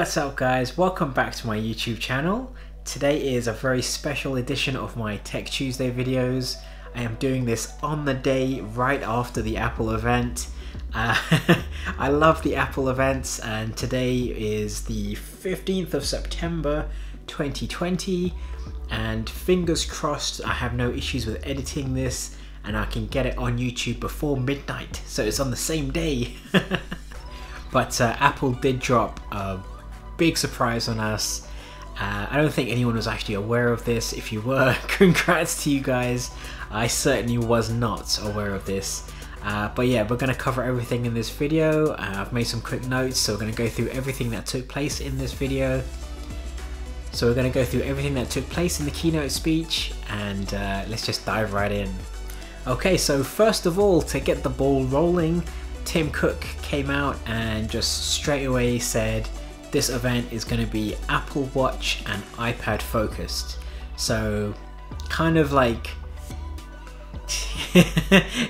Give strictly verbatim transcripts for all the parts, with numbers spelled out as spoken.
What's up guys, welcome back to my YouTube channel. Today is a very special edition of my Tech Tuesday videos. I am doing this on the day right after the Apple event. Uh, I love the Apple events, and today is the fifteenth of September twenty twenty, and fingers crossed I have no issues with editing this and I can get it on YouTube before midnight, so it's on the same day. But uh, Apple did drop a big surprise on us. Uh, I don't think anyone was actually aware of this. If you were, congrats to you guys. I certainly was not aware of this. Uh, but yeah, we're going to cover everything in this video. Uh, I've made some quick notes, so we're going to go through everything that took place in this video. So we're going to go through everything that took place in the keynote speech, and uh, let's just dive right in. Okay, so first of all, to get the ball rolling, Tim Cook came out and just straight away said this event is going to be Apple Watch and iPad focused. So kind of like,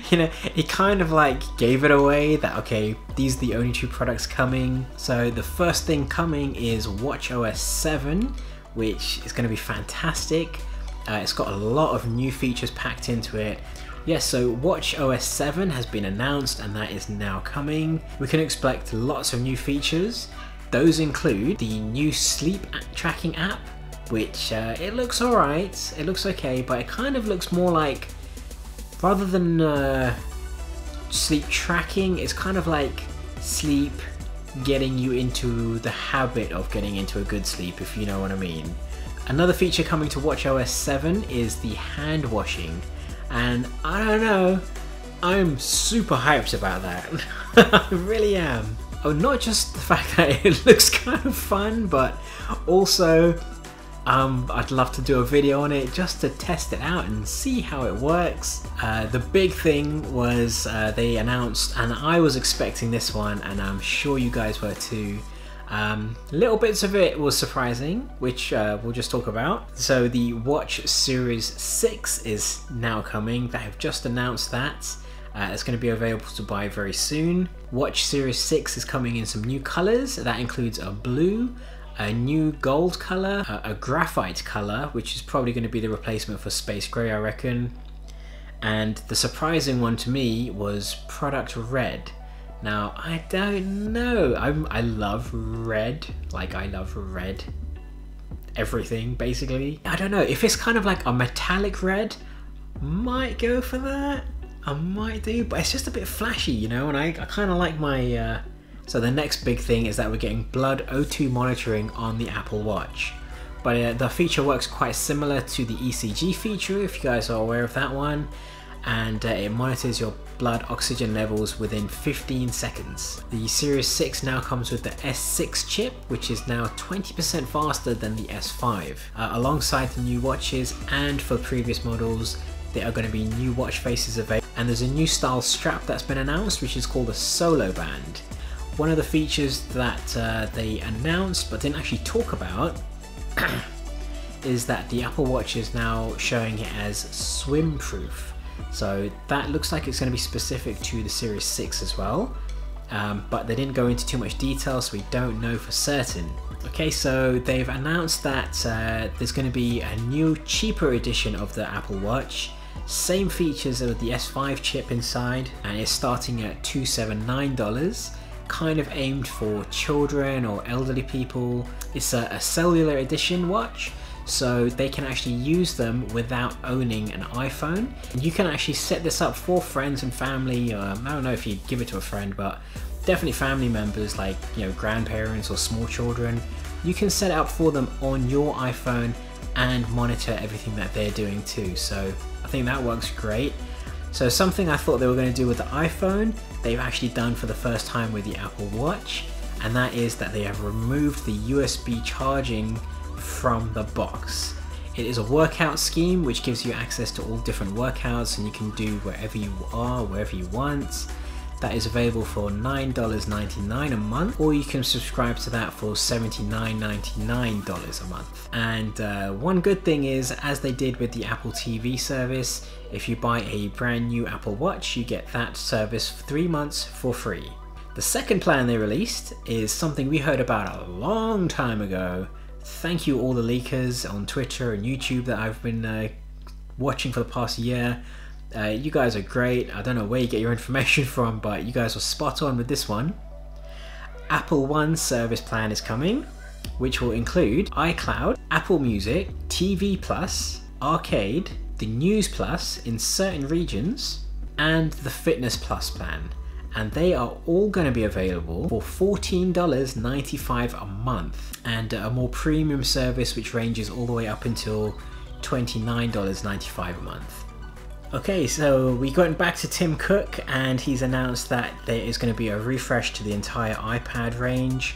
you know, it kind of like gave it away that, okay, these are the only two products coming. So the first thing coming is WatchOS seven, which is going to be fantastic. Uh, it's got a lot of new features packed into it. Yes, so WatchOS seven has been announced and that is now coming. We can expect lots of new features. Those include the new sleep tracking app, which uh, it looks alright, it looks okay, but it kind of looks more like, rather than uh, sleep tracking, it's kind of like sleep getting you into the habit of getting into a good sleep, if you know what I mean. Another feature coming to WatchOS seven is the hand washing. And I don't know, I'm super hyped about that. I really am. Oh, not just the fact that it looks kind of fun, but also um, I'd love to do a video on it just to test it out and see how it works. Uh, the big thing was uh, they announced, and I was expecting this one, and I'm sure you guys were too. Um, little bits of it was surprising, which uh, we'll just talk about. So the Watch Series six is now coming. They have just announced that. Uh, it's going to be available to buy very soon. Watch Series six is coming in some new colors. That includes a blue, a new gold color, a, a graphite color, which is probably going to be the replacement for space gray, I reckon. And the surprising one to me was product red. Now, I don't know, I'm, I love red, like I love red everything basically. I don't know, if it's kind of like a metallic red, might go for that, I might do, but it's just a bit flashy, you know, and I, I kind of like my... Uh... So the next big thing is that we're getting blood O two monitoring on the Apple Watch. But uh, the feature works quite similar to the E C G feature, if you guys are aware of that one. And uh, it monitors your blood oxygen levels within fifteen seconds. The Series six now comes with the S six chip, which is now twenty percent faster than the S five. Uh, alongside the new watches and for previous models, there are going to be new watch faces available. And there's a new style strap that's been announced, which is called the Solo Band. One of the features that uh, they announced but didn't actually talk about is that the Apple Watch is now showing it as swim proof. So that looks like it's going to be specific to the Series six as well, um, but they didn't go into too much detail, so we don't know for certain. Okay, so they've announced that uh, there's going to be a new cheaper edition of the Apple Watch, same features with the S five chip inside, and it's starting at two hundred seventy-nine dollars, kind of aimed for children or elderly people. It's a, a cellular edition watch, so they can actually use them without owning an iPhone. You can actually set this up for friends and family. Um, I don't know if you give it to a friend, but definitely family members like, you know, grandparents or small children. You can set it up for them on your iPhone and monitor everything that they're doing too. So I think that works great. So something I thought they were going to do with the iPhone, they've actually done for the first time with the Apple Watch, and that is that they have removed the U S B charging from the box. It is a workout scheme which gives you access to all different workouts, and you can do wherever you are, wherever you want. That is available for nine ninety-nine a month, or you can subscribe to that for seventy-nine ninety-nine a month. And uh, one good thing is, as they did with the Apple T V service, if you buy a brand new Apple Watch, you get that service for three months for free. The second plan they released is something we heard about a long time ago. Thank you all the leakers on Twitter and YouTube that I've been uh, watching for the past year. Uh, you guys are great. I don't know where you get your information from, but you guys were spot on with this one. Apple One service plan is coming, which will include iCloud, Apple Music, T V Plus, Arcade, the News Plus in certain regions, and the Fitness Plus plan. And they are all going to be available for fourteen dollars and ninety-five cents a month, and a more premium service which ranges all the way up until twenty-nine dollars and ninety-five cents a month. Okay, so we've gotten back to Tim Cook, and he's announced that there is going to be a refresh to the entire iPad range,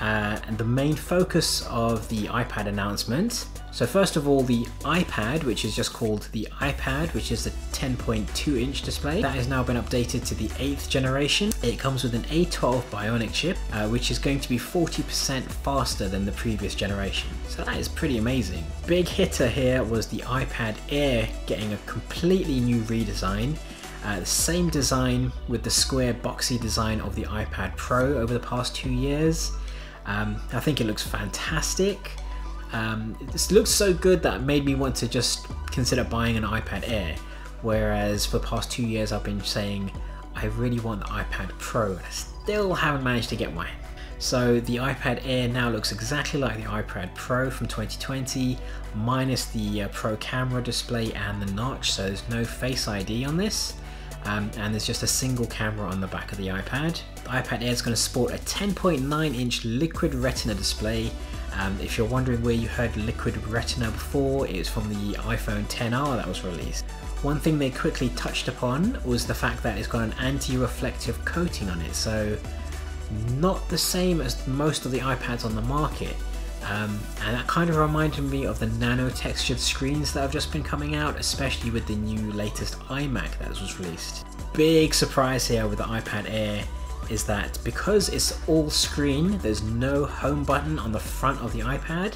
uh, and the main focus of the iPad announcement. So first of all, the iPad, which is just called the iPad, which is the ten point two inch display, that has now been updated to the eighth generation. It comes with an A twelve Bionic chip, uh, which is going to be forty percent faster than the previous generation. So that is pretty amazing. Big hitter here was the iPad Air getting a completely new redesign. Uh, the same design with the square boxy design of the iPad Pro over the past two years. Um, I think it looks fantastic. Um, this looks so good that it made me want to just consider buying an iPad Air, whereas for the past two years I've been saying I really want the iPad Pro and I still haven't managed to get one. So the iPad Air now looks exactly like the iPad Pro from twenty twenty, minus the uh, Pro camera display and the notch, so there's no Face I D on this, um, and there's just a single camera on the back of the iPad. The iPad Air is going to sport a ten point nine inch Liquid Retina display. Um, if you're wondering where you heard Liquid Retina before, it's from the iPhone X R that was released. One thing they quickly touched upon was the fact that it's got an anti-reflective coating on it, so not the same as most of the iPads on the market. Um, and that kind of reminded me of the nano-textured screens that have just been coming out, especially with the new latest iMac that was released. Big surprise here with the iPad Air is that because it's all screen, there's no home button on the front of the iPad.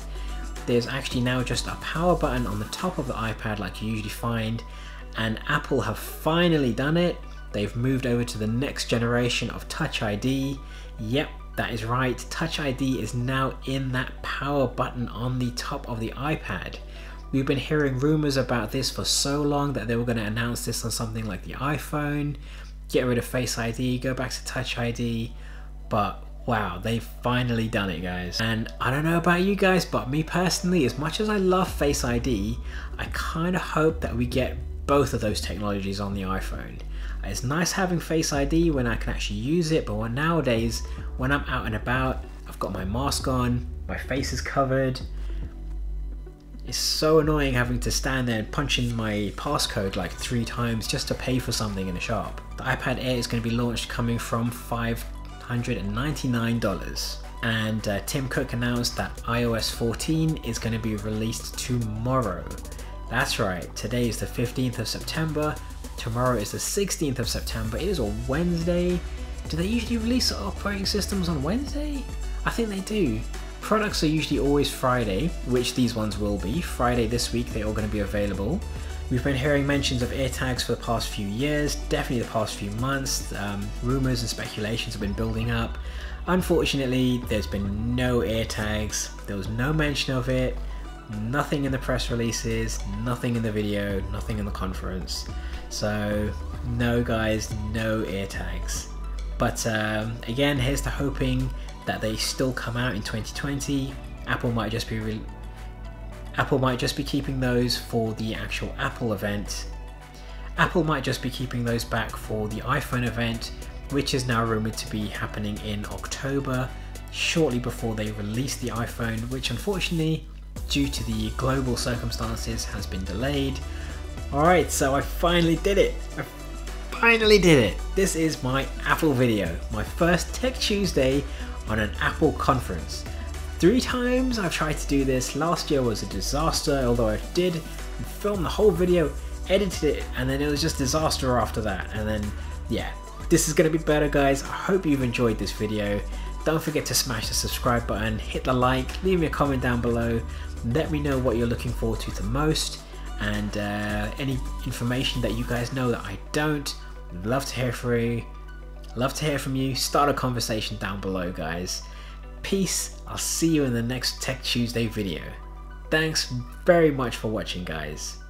There's actually now just a power button on the top of the iPad like you usually find, and Apple have finally done it. They've moved over to the next generation of Touch I D. Yep, that is right. Touch I D is now in that power button on the top of the iPad. We've been hearing rumors about this for so long that they were going to announce this on something like the iPhone. Get rid of Face I D, go back to Touch I D, but wow, they've finally done it, guys. And I don't know about you guys, but me personally, as much as I love Face I D, I kind of hope that we get both of those technologies on the iPhone. It's nice having Face I D when I can actually use it, but nowadays, when I'm out and about, I've got my mask on, my face is covered. It's so annoying having to stand there and punch in my passcode like three times just to pay for something in a shop. The iPad Air is going to be launched coming from five hundred ninety-nine dollars. And uh, Tim Cook announced that i O S fourteen is going to be released tomorrow. That's right, today is the fifteenth of September, tomorrow is the sixteenth of September, it is a Wednesday. Do they usually release operating systems on Wednesday? I think they do. Products are usually always Friday, which these ones will be. Friday this week, they're all going to be available. We've been hearing mentions of AirTags for the past few years, definitely the past few months. Um, rumors and speculations have been building up. Unfortunately, there's been no AirTags. There was no mention of it, nothing in the press releases, nothing in the video, nothing in the conference. So no guys, no AirTags. But um, again, here's to hoping that they still come out in twenty twenty. Apple might just be re Apple might just be keeping those for the actual Apple event. Apple might just be keeping those back for the iPhone event, which is now rumored to be happening in October, shortly before they release the iPhone, which unfortunately, due to the global circumstances, has been delayed. All right, so I finally did it. I finally did it. This is my Apple video, my first Tech Tuesday on an Apple conference. Three times I've tried to do this. Last year was a disaster, although I did film the whole video, edited it, and then it was just disaster after that. And then, yeah, this is gonna be better, guys. I hope you've enjoyed this video. Don't forget to smash the subscribe button, hit the like, leave me a comment down below. Let me know what you're looking forward to the most, and uh, any information that you guys know that I don't. I'd love to hear from you. Love to hear from you. Start a conversation down below, guys. Peace. I'll see you in the next Tech Tuesday video. Thanks very much for watching, guys.